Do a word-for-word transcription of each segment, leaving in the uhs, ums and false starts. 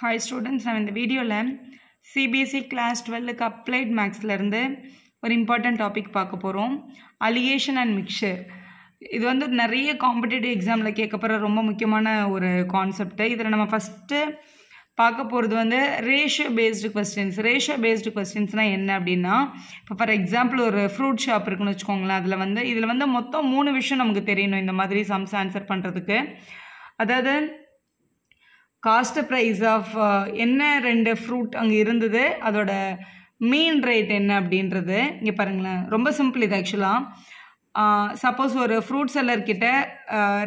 Hi students, I am in the video C B S E class twelve applied maths la irundhu or important topic paaka porom allegation and mixture. This is nariya competitive exam la kekapora romba mukkiyamaana or concept idhula nama first paaka poradhu vandu ratio based questions. Ratio based questions na enna appadina for example or fruit shop irukku nu vechukongala adula vandu idhula vandu mottham three vishayam namakku theriyum indha madhiri sums answer pandradhukku adhaadhu cost price of enna rendu fruit ange irundhude adoda mean rate enna abindrathu inge parengala romba simple idu actually uh, suppose or fruit seller kitta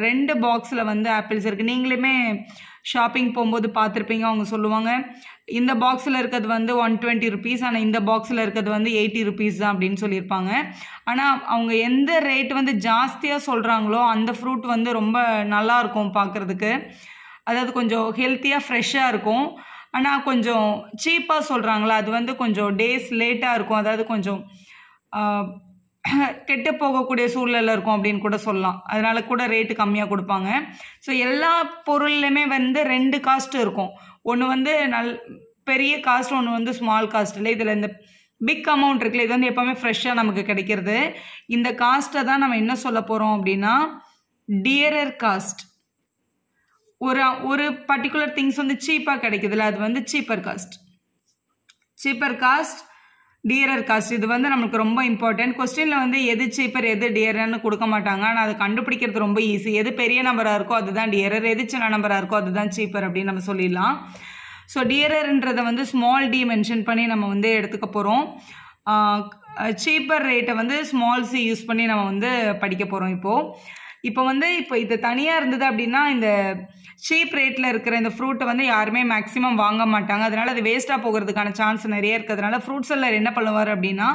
rendu box la vanda apples irukku neengalume shopping pogumbodhu paathirpeenga avanga solluvanga indha box la irukadhu vanda one hundred twenty rupees ana indha box la irukadhu vanda eighty rupees da abdin sollirpaanga ana avanga endha rate vanda jaasthiya solrangalo andha fruit vanda romba nalla irukum paakradhukku அதாவது கொஞ்சம் ஹெல்த்தியா ஃப்ரெஷ்ஷா இருக்கும் ஆனா கொஞ்சம் சீப்பா சொல்றாங்கல அது வந்து கொஞ்சம் டேஸ் லேட்டா இருக்கும் அதாவது கொஞ்சம் கெட்டு போக கூடிய சூழல்ல இருக்கும் அப்படினு கூட சொல்லலாம் அதனால கூட ரேட் கம்மியா கொடுப்பாங்க சோ எல்லா பொருள்லயுமே வந்து ரெண்டு காஸ்ட் இருக்கும் ஒன்னு வந்து பெரிய காஸ்ட் ஒன்னு வந்து ஸ்மால் காஸ்ட் இல்ல இதுல இந்த பிக் அமௌண்ட் இருக்குல இது வந்து எப்பவுமே ஃப்ரெஷ்ஷா நமக்கு கிடைக்கிறது இந்த காஸ்ட தான் நாம என்ன சொல்ல போறோம் அப்படினா டியரர் காஸ்ட் ஒரு ஒரு particular things வந்து cheap-ஆ கிடைக்குதுல அது வந்து cheaper cost cheaper cost dearer cost இது வந்து நமக்கு ரொம்ப important questionல வந்து எது cheaper எது dearer-னு கொடுக்க மாட்டாங்க ஆனா அது கண்டுபிடிக்கிறது ரொம்ப ஈஸி எது பெரிய நம்பரா இருக்கோ அதுதான் dearer எது சின்ன நம்பரா இருக்கோ அதுதான் cheaper அப்படி நம்ம சொல்லிடலாம் சோ dearer-ன்றது வந்து small d mention பண்ணி நம்ம வந்து எடுத்துக்க போறோம் cheaper rate வந்து small c யூஸ் பண்ணி நம்ம வந்து படிக்க போறோம் இப்போ இப்போ வந்து இப்போ இது தனியா இருந்தது அப்படினா இந்த cheap rate ல இருக்கிற இந்த fruit வந்து யாருமே maximum வாங்க மாட்டாங்க அதனால அது வேஸ்டா போகிறதுக்கான சான்ஸ் நிறைய இருக்குதுனால fruit seller என்ன பண்ணுவார் அப்படினா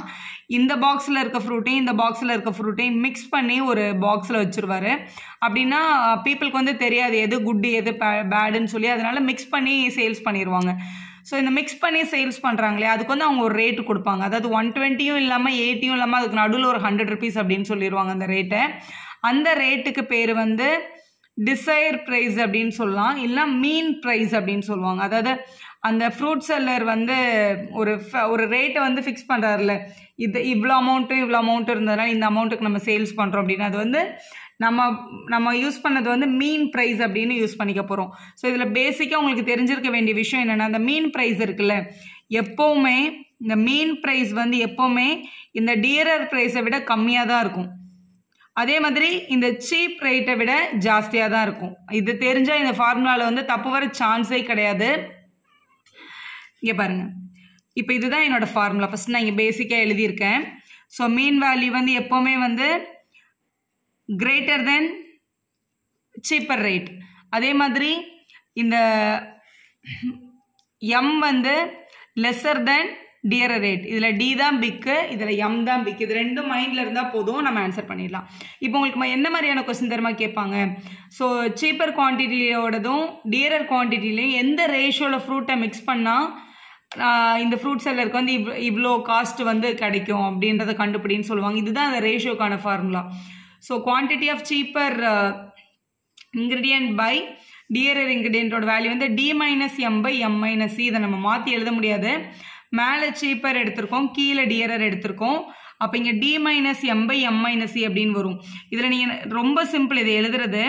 இந்த பாக்ஸ்ல இருக்க fruit-ஐ இந்த பாக்ஸ்ல இருக்க fruit-ஐ mix பண்ணி ஒரு பாக்ஸ்ல வச்சிருவாரு அப்படினா people-க்கு வந்து தெரியாது எது good எது bad னு சொல்லி அதனால mix பண்ணி sales பண்ணிடுவாங்க சோ இந்த mix பண்ணி sales பண்றாங்களே அதுக்கு வந்து அவங்க ஒரு ரேட் கொடுப்பாங்க அதாவது one twenty-யும் இல்லாம eighty-யும் இல்லாம அதுக்கு நடுவுல ஒரு one hundred rupees அப்படினு சொல்லிடுவாங்க அந்த ரேட்டை அந்த ரேட்டுக்கு பேர் வந்து டிசைர் பிரைஸ் அப்படினு சொல்லலாம் இல்ல மீன் பிரைஸ் அப்படினு சொல்வாங்க அதாவது அந்த ஃப்ரூட் செல்லர் வந்து ஒரு ஒரு ரேட் வந்து ஃபிக்ஸ் பண்றாருல இது இவ்ளோ அமௌண்ட் இவ்ளோ அமௌண்ட் இருந்ததனால இந்த அமௌண்ட்க்கு நம்ம சேல்ஸ் பண்றோம் அப்படினா அது வந்து நம்ம நம்ம யூஸ் பண்ணது வந்து மீன் பிரைஸ் அப்படினு யூஸ் பண்ணிக்க போறோம் சோ இதுல பேசிக்கா உங்களுக்கு தெரிஞ்சிருக்க வேண்டிய விஷயம் என்னன்னா அந்த மீன் பிரைஸ் இருக்குல எப்பவுமே இந்த மீன் பிரைஸ் வந்து எப்பவுமே இந்த டியரர் பிரைஸை விட கம்மியா தான் இருக்கும் அதே மாதிரி இந்த cheap rate-ஐ விட ஜாஸ்தியா தான் இருக்கும் இது தெரிஞ்சா இந்த ஃபார்முலால வந்து தப்பு வர சான்ஸே கிடையாது இங்க பாருங்க இப்போ இதுதான் என்னோட ஃபார்முலா ஃபர்ஸ்ட் நான் இங்க பேசிக்கா எழுதி இருக்கேன் சோ மீன் வேல்யூ வந்து எப்பவுமே வந்து greater than cheaper rate அதே மாதிரி இந்த m வந்து lesser than dearer rate இதுல d தான் big இதுல m தான் big இது ரெண்டும் மைண்ட்ல இருந்தா போதும் நம்ம ஆன்சர் பண்ணிடலாம் இப்போ உங்களுக்கு என்ன மாதிரியான क्वेश्चन தரமா கேட்பாங்க சோ சீப்பர் குவாண்டிட்டியோடதும் டியரர் குவாண்டிட்டிலயும் எந்த ரேஷியோல ஃப்ரூட்டை mix பண்ணா இந்த ஃப்ரூட் செல்லருக்கு வந்து இவ்ளோ காஸ்ட் வந்து கிடைக்கும் அப்படின்றத கண்டுபிடின்னு சொல்வாங்க இதுதான் அந்த ரேஷியோக்கான formula so quantity of cheaper ingredient by dearer இன்கிரிடியன்ட்டோட வேல்யூ வந்து d - m / m - c இத நம்ம மாத்தி எழுத முடியாது மேலே cheaper எடுத்துறோம் கீழே dearer எடுத்துறோம் அப்ப இங்க d - m / m - c அப்படினு வரும் இதுல நீங்க ரொம்ப சிம்பிள் இத எழுதுறது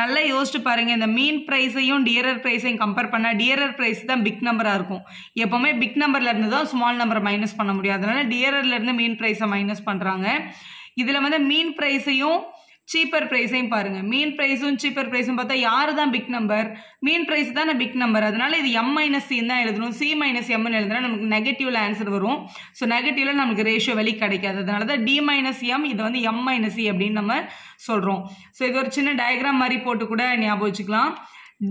நல்லா யோசிச்சு பாருங்க இந்த மீன் பிரைஸையும் dearer பிரைஸையும் கம்பேர் பண்ணா dearer பிரைஸ் தான் big நம்பரா இருக்கும் எப்பவுமே big நம்பர்ல இருந்து தான் small நம்பர் மைனஸ் பண்ண முடியாது அதனால dearerல இருந்து மீன் பிரைஸை மைனஸ் பண்றாங்க இதுல வந்து மீன் பிரைஸையும் cheaper price-ஐயும் பாருங்க மீன் பிரைஸும் cheaper price-ம் பார்த்தா யாரு தான் big number மீன் பிரைஸ் தான் big number அதனால இது m - c தான் எழுதணும் c - m ன்னு எழுதுனா நமக்கு நெகட்டிவ்ல ஆன்சர் வரும் சோ நெகட்டிவ்ல நமக்கு ரேஷியோ வெளிய கிடைக்காது அதனால தான் d - m இது வந்து m - c அப்படி நம்ம சொல்றோம் சோ இது ஒரு சின்ன டயகிராம் மாதிரி போட்டு கூட ஞாபகம் வச்சுக்கலாம்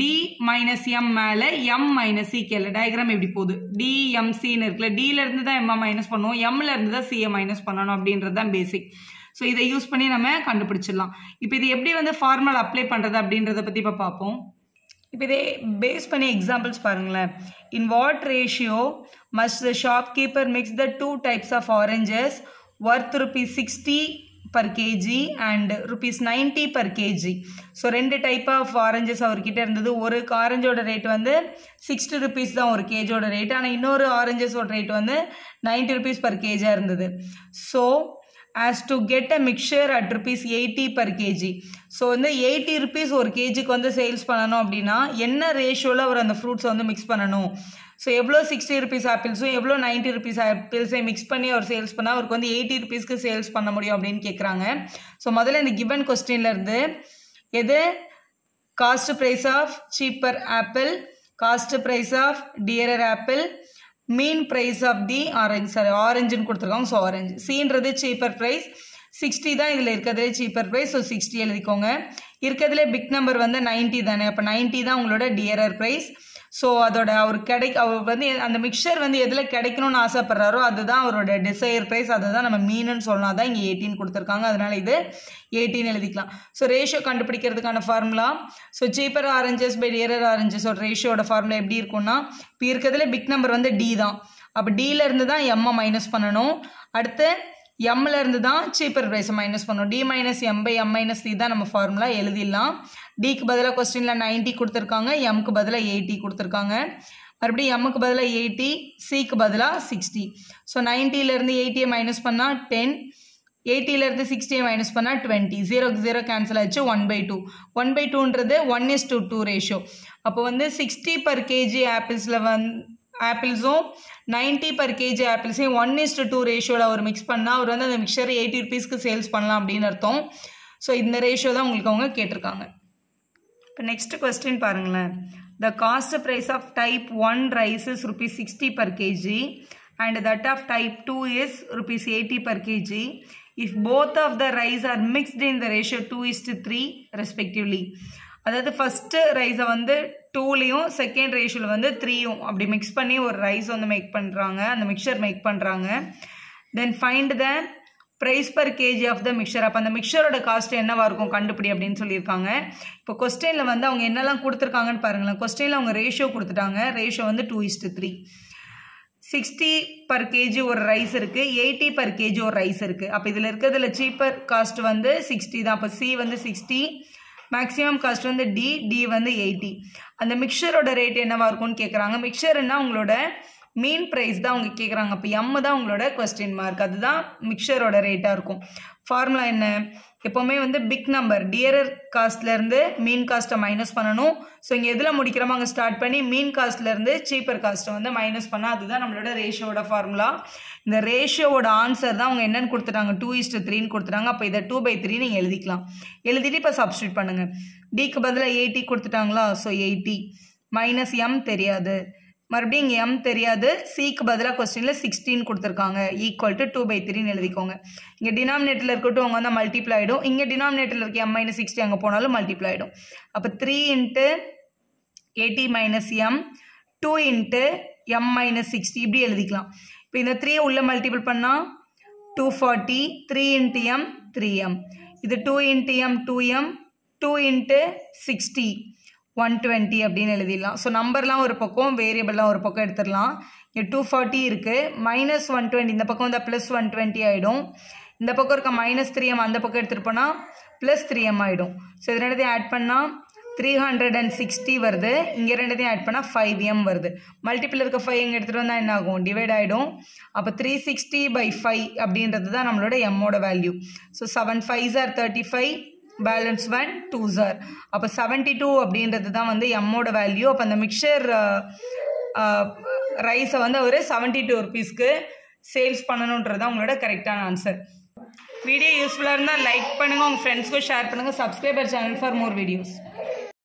d - m மேல m - c கேல டயகிராம் எப்படி போகுது d m c ன்னு இருக்குல d ல இருந்து தான் m மைனஸ் பண்ணுவோம் m ல இருந்து தான் c மைனஸ் பண்ணனும் அப்படின்றது தான் பேசிக் சோ இத யூஸ் பண்ணி நாம கண்டுபிடிச்சிடலாம் இப்போ இது எப்படி வந்து ஃபார்முலா அப்ளை பண்றது அப்படிங்கறத பத்தி இப்ப பாப்போம் இப்போ இத பேஸ் பண்ணி எக்ஸாம்பிள்ஸ் பாருங்களே in what ratio must the shopkeeper mix the two types of oranges worth rupees sixty per kg and rupees ninety per kg. So, two type of oranges are irundhathu. One orange rate is sixty rupees per kg rate and another oranges rate is ninety rupees per kg. So, as to get a mixture at rupees eighty per kg. So, in the eighty rupees per kg sales pananum, enna ratio la avaru andha fruits mix pananum. So, evlo sixty rupees apples, evlo ninety rupees apples mix panni or sales panna avarku eighty rupees ku sales panna mudiyum appdin kekranga. So, modala indha given question la irundhu edhu cost price of cheaper apple, cost price of dearer apple, mean price of the orange, sorry orange nu kuduthirukanga. So orange C nradhu cheaper price, sixty da idhula irukadhile cheaper price. So sixty eludhikonga. Irukadhile big number vanda ninety dhaan, appo ninety da ungaloda dearer price. So adoda avaru kadai avaru vanda and mixture vanda edhula kadaikonu nu aasha parraro adu da avaroda desire price, adu da nama mean nu solna da inge eighteen kuduthirukanga. Adanal idu eighteen eludhikalam. So ratio kandupidikkiradhukana formula, so cheaper oranges by dearer oranges oda ratio oda formula eppadi irukona, p irukadhile big number vanda d da, appo d la irundha da m minus pananum, adutha m la irundha da cheaper price minus pannom. D minus m by m minus c da nama formula eludhidalam. D க்கு பதிலா क्वेश्चनல ninety கொடுத்திருக்காங்க, m க்கு பதிலா eighty கொடுத்திருக்காங்க, மறுபடியும் m க்கு பதிலா eighty, c க்கு பதிலா sixty. So ninety ல இருந்து eighty ஐ மைனஸ் பண்ணா ten, eighty ல இருந்து sixty ஐ மைனஸ் பண்ணா twenty, zero க்கு zero கேன்சல் ஆச்சு one by two. one by two ன்றது one is to two ratio. அப்ப வந்து sixty per kg apples-ல வந்து apples-உம் ninety per kg apples-ஐ one is to two ரேஷியோல ஒரு mix பண்ணா அவர் வந்து அந்த mixture eighty rupees க்கு சேல்ஸ் பண்ணலாம் அப்படினு அர்த்தம். சோ இந்த ரேஷியோ தான் உங்களுக்கு அவங்க கேட்டிருக்காங்க. Next question, the cost price of type one rice is rupees sixty per kg and that of type two is rupees eighty per kg. If both of the rice are mixed in the ratio two is to three respectively. That is the first rice two layum, second ratio three layum mix panni or rice make panranga and the mixture make panranga. Then find the price per kg of the mixture. Appo the mixture oda cost enna varukum kandupidi appdin sollirukanga. Ipo question la vanda avanga enna la kuduthirukanga nu parunga. Question la avanga ratio kuduthitaanga, ratio vandu two is to three. sixty per kg or rice irukku, eighty per kg or rice irukku. Appo idhila irukadhula cheaper cost vandu sixty da, appo c vandu sixty, maximum cost vandu d, d vandu eighty. And the mixture oda rate enna varukum nu kekranga. Mixture enna avangaloda mean price da unga kekranga. Appo m da ungaloda question mark, adu da mixture oda rate a irukum. Formula enna epovume vende big number dearer cost la irundhe mean cost minus pananum. So inga edhula mudikkrama anga start panni mean cost la irundhe cheaper cost vende minus panna, adu da nammaloda ratio oda formula. Indha ratio oda answer da unga enna nu kuduthanga two is to three nu kuduthanga. Appo idha two by three neenga eludikalam, eludittu ipo substitute pannunga. D ku badala eighty kuduthitaangala, so eighty minus m theriyadhu, மறுபடியும் m தெரியாது, c க்கு பதிலா क्वेश्चनல sixteen கொடுத்திருக்காங்க, equal to two by three ன்னு எழுதிக்கோங்க. இங்க டினாமினேட்டர்ல இருக்கட்டும் அவங்க வந்து மல்டிப்ளை ஆயிடும், இங்க டினாமினேட்டர்ல இருக்க m - sixty அங்க போனாலும் மல்டிப்ளை ஆயிடும். அப்ப three into eighty - m, two into m - sixty இப்படி எழுதிக்கலாம். இப்போ இந்த three உள்ள மல்டிப்ளை பண்ணா two hundred forty, three into m three m, இது two into m two m, two into sixty one hundred twenty அப்படினு எழுதிடலாம். சோ நம்பர்லாம் ஒரு பக்கம் வேரியபிள்லாம் ஒரு பக்கம் எடுத்துறலாம். இங்க two forty இருக்கு minus one twenty, இந்த பக்கம் வந்தா plus one twenty ஆயிடும். இந்த பக்கம் இருக்க minus three m அந்த பக்கம் எடுத்துட்டோம்னா plus three m ஆயிடும். சோ இது ரெண்டையும் ஆட் பண்ணா three hundred sixty வருது. இங்க ரெண்டையும் ஆட் பண்ணா five m வருது. மல்டிபிள் இருக்க five இங்க எடுத்துட்டு வந்தா என்ன ஆகும்? டிவைட் ஆயிடும். அப்ப three sixty by five அப்படிங்கிறது தான் நம்மளோட m ஓட value. So seven fives are thirty-five, balance one twos are. அப்போ seventy-two அப்படின்றது தான் வந்து m ஓட வேல்யூ. அப்போ அந்த மிக்சர் ரைஸை வந்து ஒரு seventy-two ரூபீஸ்க்கு சேல்ஸ் பண்ணணுன்றது தான் உங்களோட கரெக்டான ஆன்சர். வீடியோ யூஸ்ஃபுல்லாக இருந்தால் லைக் பண்ணுங்கள், உங்கள் ஃப்ரெண்ட்ஸ்க்கும் ஷேர் பண்ணுங்கள். Subscriber channel for more videos.